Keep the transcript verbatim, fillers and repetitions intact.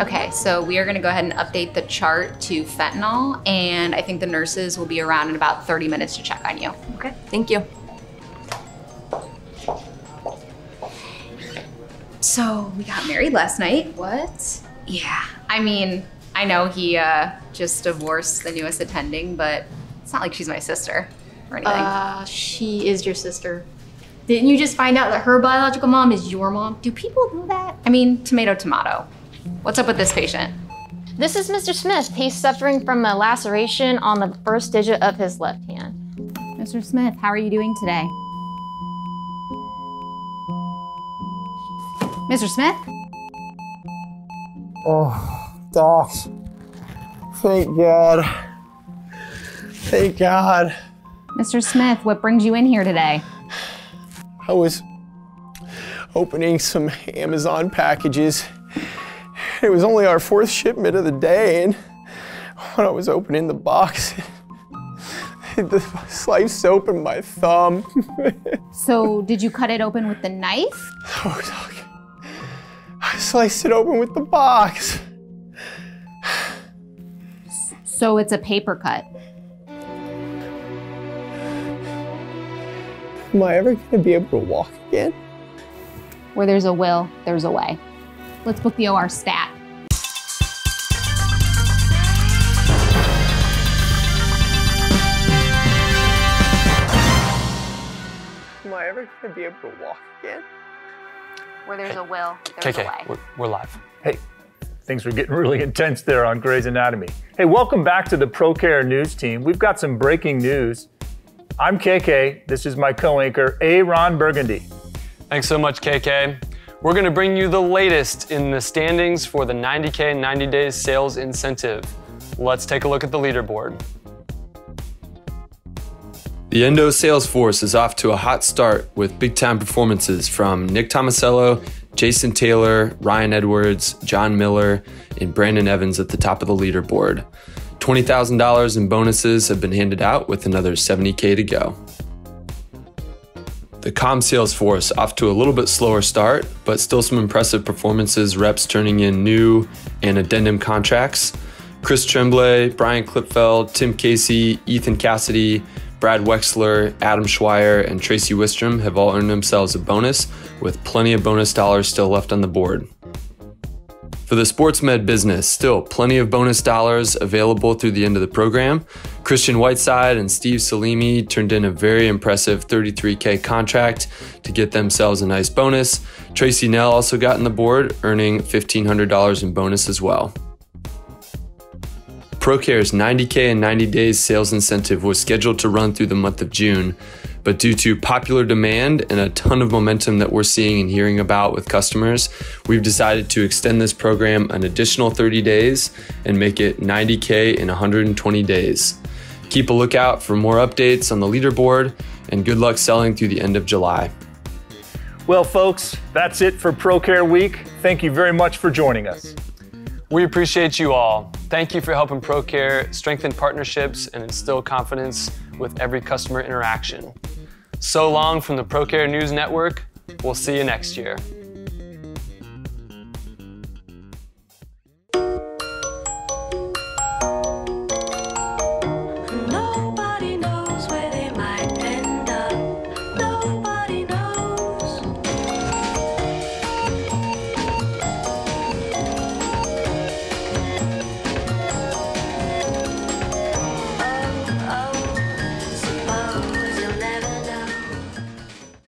Okay, so we are gonna go ahead and update the chart to fentanyl, and I think the nurses will be around in about thirty minutes to check on you. Okay, thank you. So we got married last night. What? Yeah, I mean, I know he uh, just divorced the newest attending, but it's not like she's my sister or anything. Uh, she is your sister. Didn't you just find out that her biological mom is your mom? Do people know that? I mean, tomato, tomato. What's up with this patient? This is Mister Smith. He's suffering from a laceration on the first digit of his left hand. Mister Smith, how are you doing today? Mister Smith? Oh, docs. Thank God. Thank God. Mister Smith, what brings you in here today? I was opening some Amazon packages. It was only our fourth shipment of the day, and when I was opening the box, the sliced open my thumb. So did you cut it open with the knife? Oh, Doc. I sliced it open with the box. So it's a paper cut. Am I ever gonna be able to walk again? Where there's a will, there's a way. Let's book the O R stat. Am I ever gonna be able to walk again? Where there's hey. a will, there's K K. a way. We're, we're live. Hey, things were getting really intense there on Grey's Anatomy. Hey, welcome back to the ProCare News Team. We've got some breaking news. I'm K K, this is my co-anchor, A. Ron Burgundy. Thanks so much, K K. We're gonna bring you the latest in the standings for the ninety K ninety days sales incentive. Let's take a look at the leaderboard. The Endo sales force is off to a hot start with big time performances from Nick Tomasello, Jason Taylor, Ryan Edwards, John Miller, and Brandon Evans at the top of the leaderboard. twenty thousand dollars in bonuses have been handed out with another seventy K to go. The comm sales force off to a little bit slower start, but still some impressive performances, reps turning in new and addendum contracts. Chris Tremblay, Brian Klipfeld, Tim Casey, Ethan Cassidy, Brad Wexler, Adam Schweier, and Tracy Wistrom have all earned themselves a bonus, with plenty of bonus dollars still left on the board. For the sports med business, still plenty of bonus dollars available through the end of the program. Christian Whiteside and Steve Salimi turned in a very impressive thirty-three K contract to get themselves a nice bonus. Tracy Nell also got on the board, earning fifteen hundred dollars in bonus as well. ProCare's ninety K in ninety days sales incentive was scheduled to run through the month of June, but due to popular demand and a ton of momentum that we're seeing and hearing about with customers, we've decided to extend this program an additional thirty days and make it ninety K in one hundred twenty days. Keep a lookout for more updates on the leaderboard, and good luck selling through the end of July. Well, folks, that's it for ProCare Week. Thank you very much for joining us. We appreciate you all. Thank you for helping ProCare strengthen partnerships and instill confidence with every customer interaction. So long from the ProCare News Network. We'll see you next year.